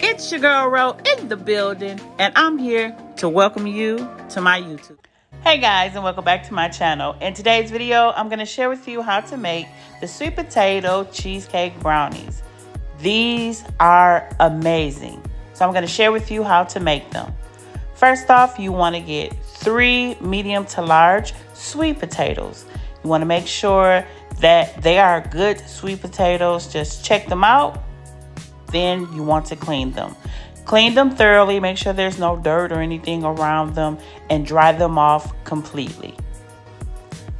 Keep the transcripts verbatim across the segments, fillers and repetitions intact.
It's your girl Ro in the building, and I'm here to welcome you to my YouTube. Hey guys, and welcome back to my channel. In today's video, I'm going to share with you how to make the sweet potato cheesecake brownies. These are amazing. So I'm going to share with you how to make them. First off, you want to get three medium to large sweet potatoes. You want to make sure that they are good sweet potatoes. Just check them out. Then you want to clean them. Clean them thoroughly. Make sure there's no dirt or anything around them, and dry them off completely.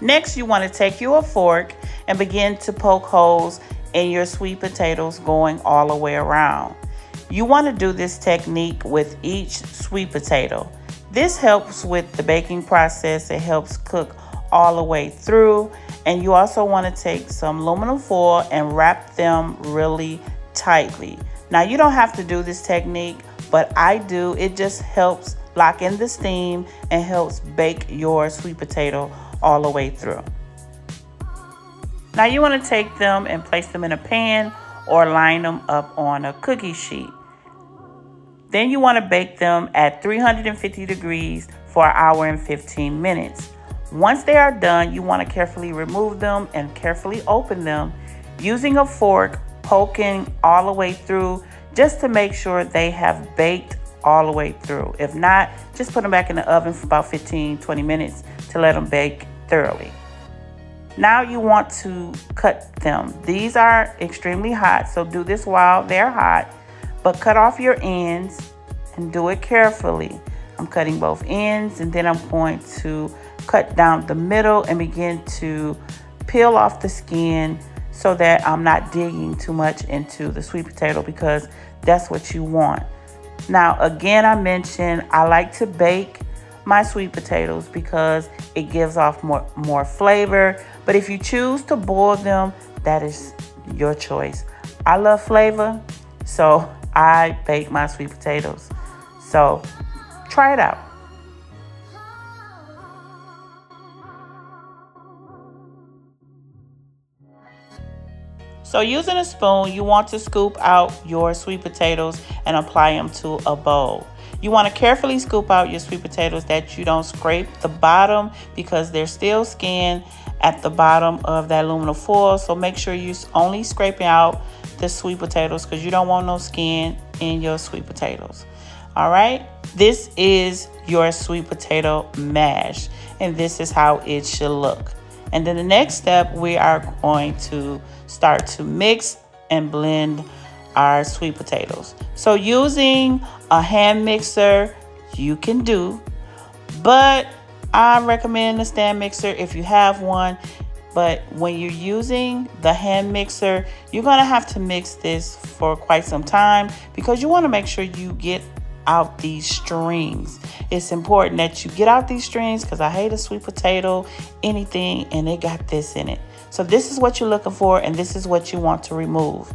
Next, you want to take your fork and begin to poke holes in your sweet potatoes, going all the way around. You want to do this technique with each sweet potato. This helps with the baking process. It helps cook all the way through. And you also want to take some aluminum foil and wrap them really tightly. Now, you don't have to do this technique, but I do. It just helps lock in the steam and helps bake your sweet potato all the way through. Now, you want to take them and place them in a pan or line them up on a cookie sheet. Then you want to bake them at three hundred fifty degrees for an hour and fifteen minutes. Once they are done, you want to carefully remove them and carefully open them using a fork, poking all the way through just to make sure they have baked all the way through. If not, just put them back in the oven for about fifteen, twenty minutes to let them bake thoroughly. Now you want to cut them. These are extremely hot, so do this while they're hot. But cut off your ends and do it carefully. I'm cutting both ends, and then I'm going to cut down the middle and begin to peel off the skin so that I'm not digging too much into the sweet potato, because that's what you want. Now, again, I mentioned I like to bake my sweet potatoes because it gives off more, more flavor. But if you choose to boil them, that is your choice. I love flavor, so I bake my sweet potatoes. So try it out. So using a spoon, you want to scoop out your sweet potatoes and apply them to a bowl. You want to carefully scoop out your sweet potatoes that you don't scrape the bottom, because there's still skin at the bottom of that aluminum foil. So make sure you're only scraping out the sweet potatoes, because you don't want no skin in your sweet potatoes. All right, this is your sweet potato mash, and this is how it should look. And then the next step, we are going to start to mix and blend our sweet potatoes. So using a hand mixer, you can do, but I recommend a stand mixer if you have one. But when you're using the hand mixer, you're gonna have to mix this for quite some time, because you wanna make sure you get out these strings. It's important that you get out these strings, because I hate a sweet potato, anything, and it got this in it. So this is what you're looking for, and this is what you want to remove.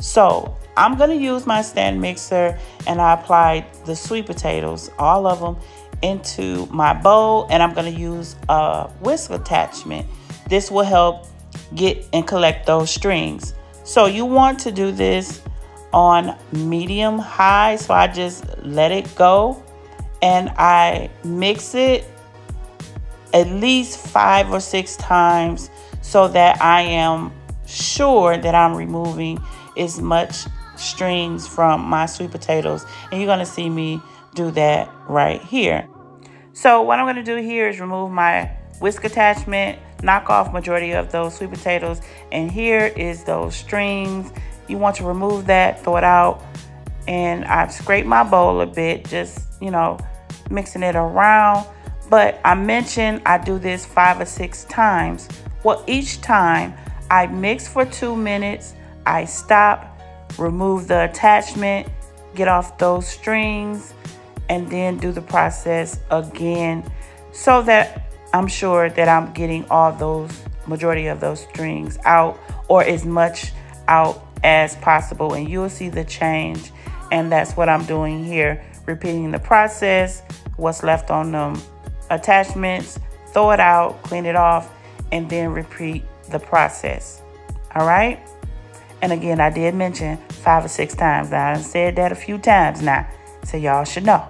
So I'm gonna use my stand mixer, and I applied the sweet potatoes, all of them, into my bowl, and I'm gonna use a whisk attachment. This will help get and collect those strings. So you want to do this on medium high. So I just let it go, and I mix it at least five or six times so that I am sure that I'm removing as much strings from my sweet potatoes. And you're gonna see me do that right here. So what I'm gonna do here is remove my whisk attachment, knock off majority of those sweet potatoes, and here is those strings. You want to remove that, throw it out, and I've scraped my bowl a bit, just, you know, mixing it around. But I mentioned I do this five or six times. Well, each time I mix for two minutes, I stop, remove the attachment, get off those strings, and then do the process again so that I'm sure that I'm getting all those, majority of those strings out, or as much out as possible, and you'll see the change. And that's what I'm doing here, repeating the process. What's left on them attachments, throw it out, clean it off, and then repeat the process. All right, And again, I did mention five or six times. Now, I said that a few times now, so y'all should know.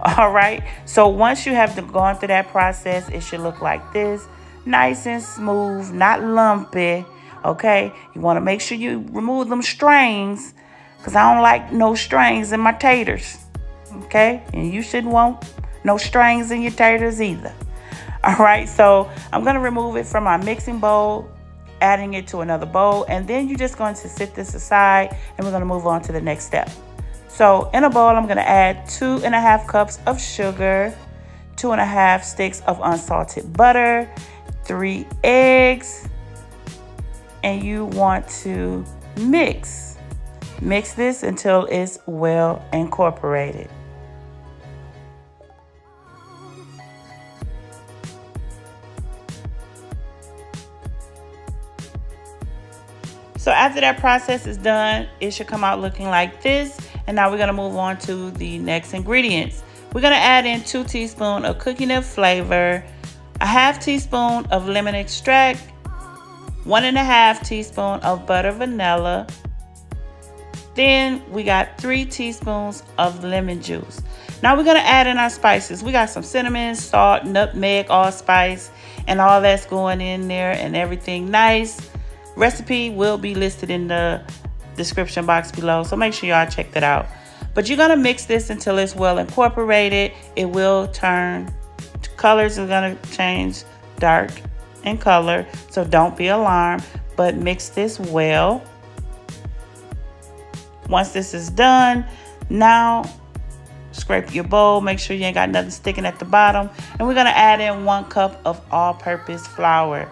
All right. So once you have gone through that process, it should look like this. Nice and smooth, not lumpy. Okay. You want to make sure you remove them strings, because I don't like no strings in my taters. Okay. And you shouldn't want no strings in your taters either. All right. So I'm going to remove it from my mixing bowl, adding it to another bowl, and then you're just going to sit this aside, and we're going to move on to the next step. So in a bowl, I'm going to add two and a half cups of sugar, two and a half sticks of unsalted butter, three eggs, and you want to mix. Mix this until it's well incorporated. So after that process is done, it should come out looking like this. And now we're gonna move on to the next ingredients. We're gonna add in two teaspoons of Cookie Nip flavor, a half teaspoon of lemon extract, one and a half teaspoon of butter vanilla. Then we got three teaspoons of lemon juice. Now we're gonna add in our spices. We got some cinnamon, salt, nutmeg, allspice, and all that's going in there and everything nice. Recipe will be listed in the description box below, so make sure y'all check that out. But you're gonna mix this until it's well incorporated. It will turn, colors are gonna change dark in color, so don't be alarmed, but mix this well. Once this is done, now scrape your bowl, make sure you ain't got nothing sticking at the bottom, and we're gonna add in one cup of all-purpose flour.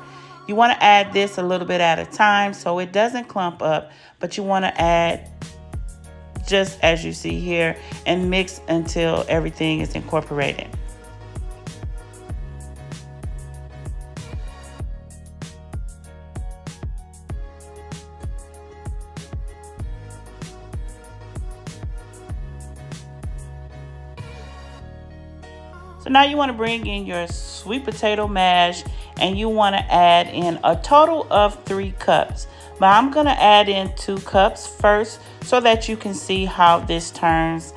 You want to add this a little bit at a time so it doesn't clump up, but you want to add just as you see here and mix until everything is incorporated. So now you want to bring in your sweet potato mash, and you want to add in a total of three cups. But I'm going to add in two cups first so that you can see how this turns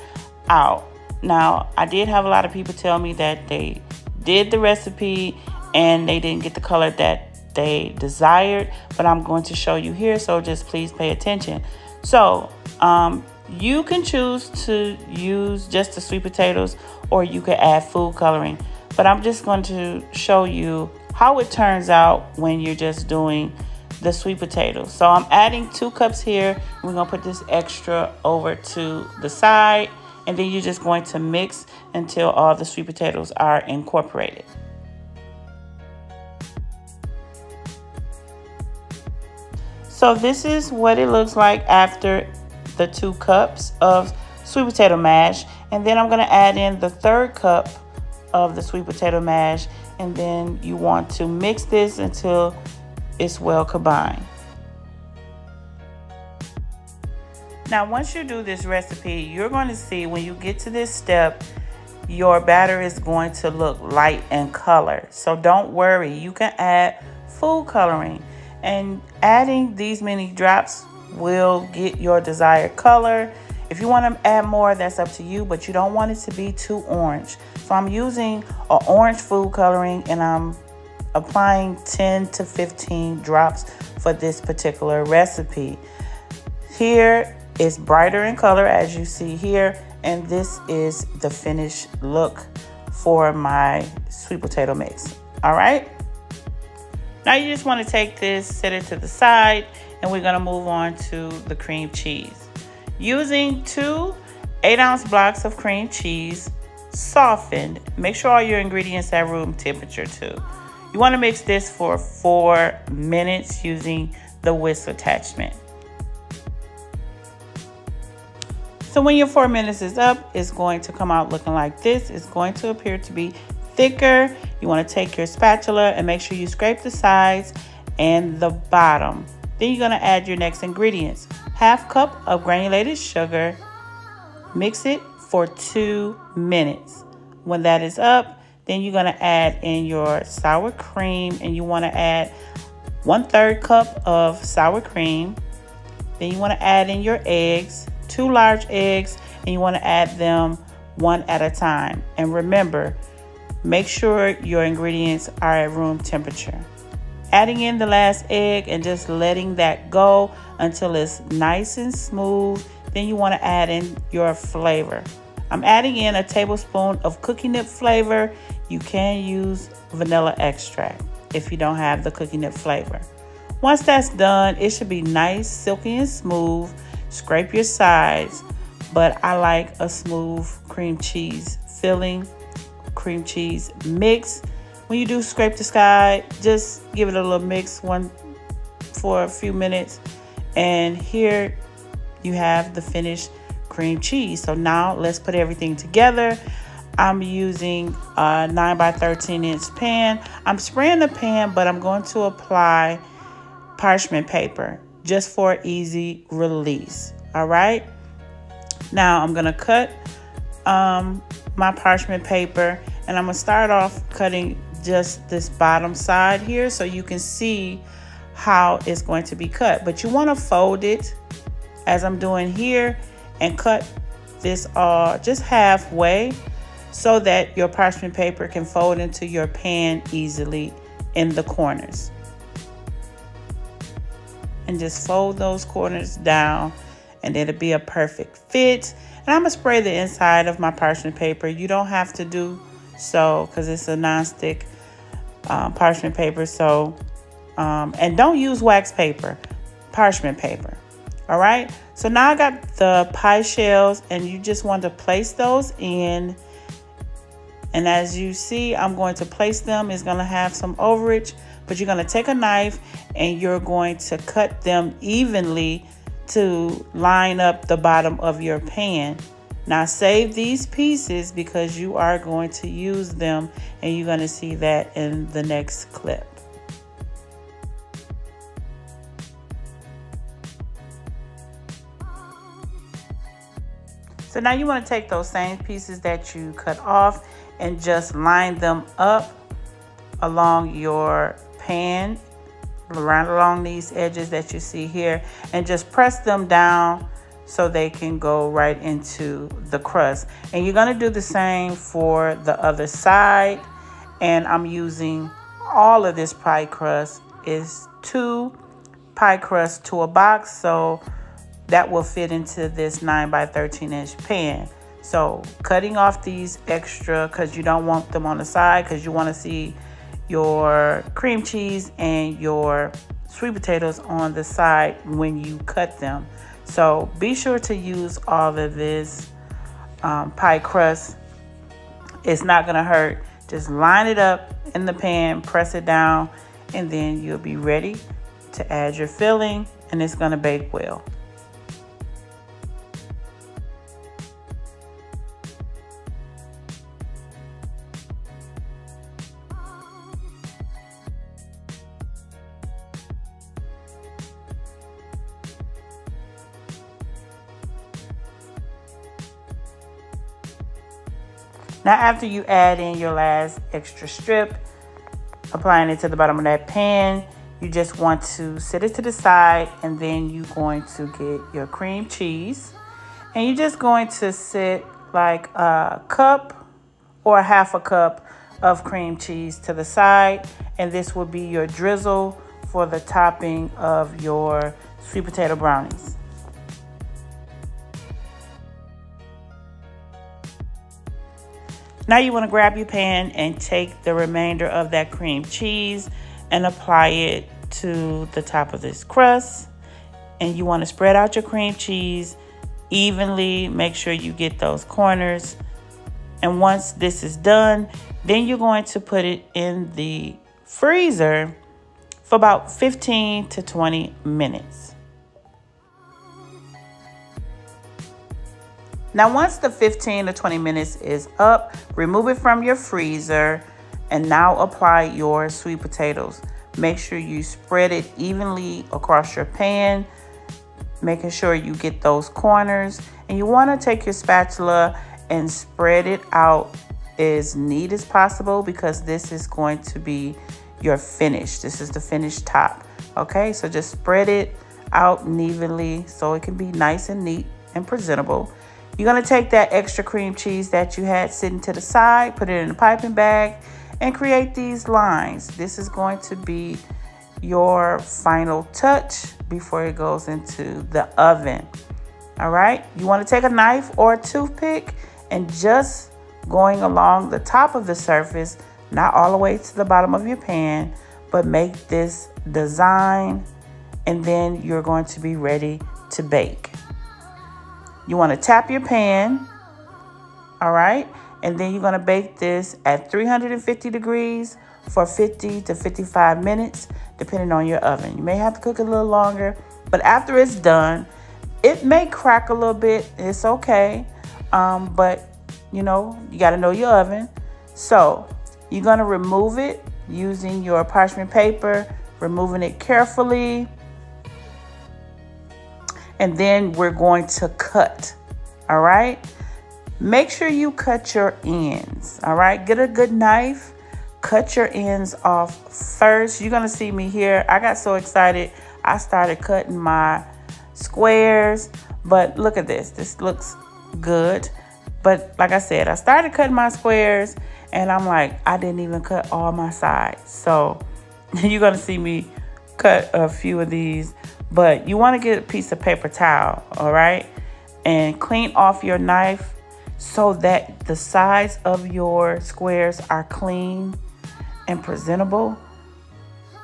out. Now, I did have a lot of people tell me that they did the recipe and they didn't get the color that they desired, but I'm going to show you here, so just please pay attention. So um, you can choose to use just the sweet potatoes, or you could add food coloring, but I'm just going to show you how it turns out when you're just doing the sweet potatoes. So I'm adding two cups here. We're gonna put this extra over to the side, and then you're just going to mix until all the sweet potatoes are incorporated. So this is what it looks like after the two cups of sweet potato mash. And then I'm gonna add in the third cup of the sweet potato mash, and then you want to mix this until it's well combined. Now, once you do this recipe, you're going to see when you get to this step, your batter is going to look light in color. So don't worry, you can add food coloring, and adding these many drops will get your desired color. If you want to add more, that's up to you, but you don't want it to be too orange. So I'm using an orange food coloring, and I'm applying ten to fifteen drops for this particular recipe. Here is brighter in color, as you see here, and this is the finished look for my sweet potato mix. All right. Now you just want to take this, set it to the side, and we're going to move on to the cream cheese. Using two eight ounce blocks of cream cheese, softened. Make sure all your ingredients at room temperature too. You want to mix this for four minutes using the whisk attachment. So when your four minutes is up, it's going to come out looking like this. It's going to appear to be thicker. You want to take your spatula and make sure you scrape the sides and the bottom. Then you're going to add your next ingredients. Half cup of granulated sugar. Mix it for two minutes. When that is up, then you're gonna add in your sour cream, and you wanna add one third cup of sour cream, Then you want to add in your eggs, two large eggs, and you want to add them one at a time. And remember, make sure your ingredients are at room temperature. Adding in the last egg and just letting that go until it's nice and smooth. Then you want to add in your flavor. I'm adding in a tablespoon of Cookie Nip flavor. You can use vanilla extract if you don't have the Cookie Nip flavor. Once that's done, it should be nice, silky, and smooth. Scrape your sides, but I like a smooth cream cheese filling, cream cheese mix. When you do scrape the side, just give it a little mix one for a few minutes. And here you have the finished cream cheese. So now let's put everything together. I'm using a nine by thirteen inch pan. I'm spraying the pan, but I'm going to apply parchment paper just for easy release. All right. Now I'm going to cut um, my parchment paper, and I'm going to start off cutting just this bottom side here so you can see how it's going to be cut. But you want to fold it as I'm doing here and cut this all just halfway so that your parchment paper can fold into your pan easily in the corners. And just fold those corners down, and it'll be a perfect fit. And I'm gonna spray the inside of my parchment paper. You don't have to do so because it's a nonstick uh, parchment paper. So, um, and don't use wax paper, parchment paper. All right. So now I got the pie shells, and you just want to place those in. And as you see, I'm going to place them. It's gonna have some overage, but you're gonna take a knife and you're going to cut them evenly to line up the bottom of your pan. Now save these pieces because you are going to use them, and you're going to see that in the next clip. So now you want to take those same pieces that you cut off and just line them up along your pan, around along these edges that you see here, and just press them down so they can go right into the crust. And you're going to do the same for the other side. And I'm using all of this pie crust. It's two pie crust to a box, so that will fit into this nine by thirteen inch pan. So cutting off these extra because you don't want them on the side, because you want to see your cream cheese and your sweet potatoes on the side when you cut them. So be sure to use all of this um, pie crust. It's not gonna hurt. Just line it up in the pan, press it down, and then you'll be ready to add your filling, and it's gonna bake well. Now, after you add in your last extra strip, applying it to the bottom of that pan, you just want to set it to the side, and then you're going to get your cream cheese, and you're just going to set like a cup or half a cup of cream cheese to the side. And this will be your drizzle for the topping of your sweet potato brownies. Now you want to grab your pan and take the remainder of that cream cheese and apply it to the top of this crust. And you want to spread out your cream cheese evenly. Make sure you get those corners. And once this is done, then you're going to put it in the freezer for about fifteen to twenty minutes. Now, once the fifteen to twenty minutes is up, remove it from your freezer and now apply your sweet potatoes. Make sure you spread it evenly across your pan, making sure you get those corners. And you want to take your spatula and spread it out as neat as possible, because this is going to be your finish. This is the finished top. Okay, so just spread it out evenly so it can be nice and neat and presentable. You're going to take that extra cream cheese that you had sitting to the side, put it in a piping bag, and create these lines. This is going to be your final touch before it goes into the oven. All right, you want to take a knife or a toothpick and just going along the top of the surface, not all the way to the bottom of your pan, but make this design, and then you're going to be ready to bake. You want to tap your pan, all right, and then you're going to bake this at three hundred fifty degrees for fifty to fifty-five minutes, depending on your oven. You may have to cook a little longer, but after it's done, it may crack a little bit. It's okay, um, but you know, you got to know your oven. So you're going to remove it using your parchment paper, removing it carefully. And then we're going to cut, all right? Make sure you cut your ends, all right? Get a good knife, cut your ends off first. You're gonna see me here. I got so excited, I started cutting my squares, but look at this, this looks good. But like I said, I started cutting my squares and I'm like, I didn't even cut all my sides. So you're gonna see me cut a few of these. But you want to get a piece of paper towel, all right, and clean off your knife so that the sides of your squares are clean and presentable.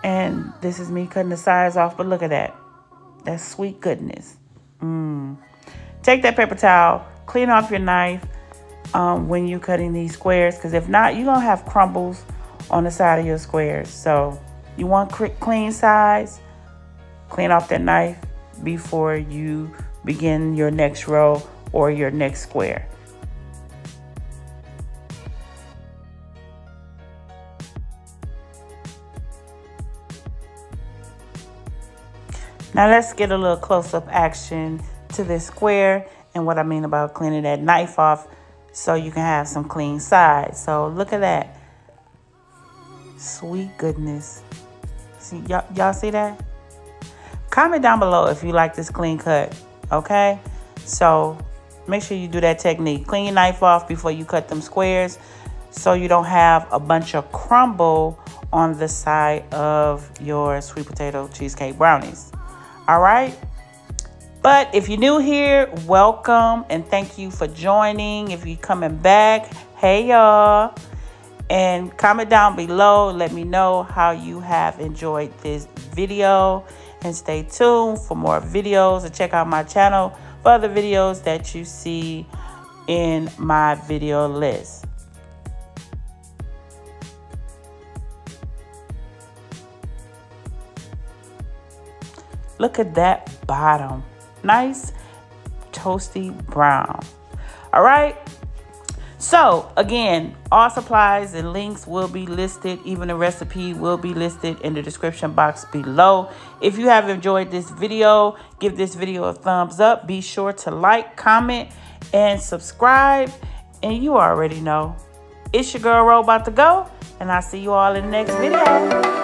And this is me cutting the sides off, but look at that. That's sweet goodness. Mm. Take that paper towel, clean off your knife um, when you're cutting these squares, because if not, you're going to have crumbles on the side of your squares. So you want clean sides. Clean off that knife before you begin your next row or your next square. Now let's get a little close-up action to this square and what I mean about cleaning that knife off so you can have some clean sides. So look at that. Sweet goodness. See, y'all see that? Comment down below if you like this clean cut, okay? So make sure you do that technique. Clean your knife off before you cut them squares so you don't have a bunch of crumble on the side of your sweet potato cheesecake brownies, all right? But if you're new here, welcome and thank you for joining. If you're coming back, hey y'all. And comment down below, let me know how you have enjoyed this video. And stay tuned for more videos and check out my channel for other videos that you see in my video list. Look at that bottom. Nice toasty brown. All right. So again, all supplies and links will be listed. Even the recipe will be listed in the description box below. If you have enjoyed this video, give this video a thumbs up. Be sure to like, comment, and subscribe. And you already know, it's your girl Ro about to go. And I'll see you all in the next video.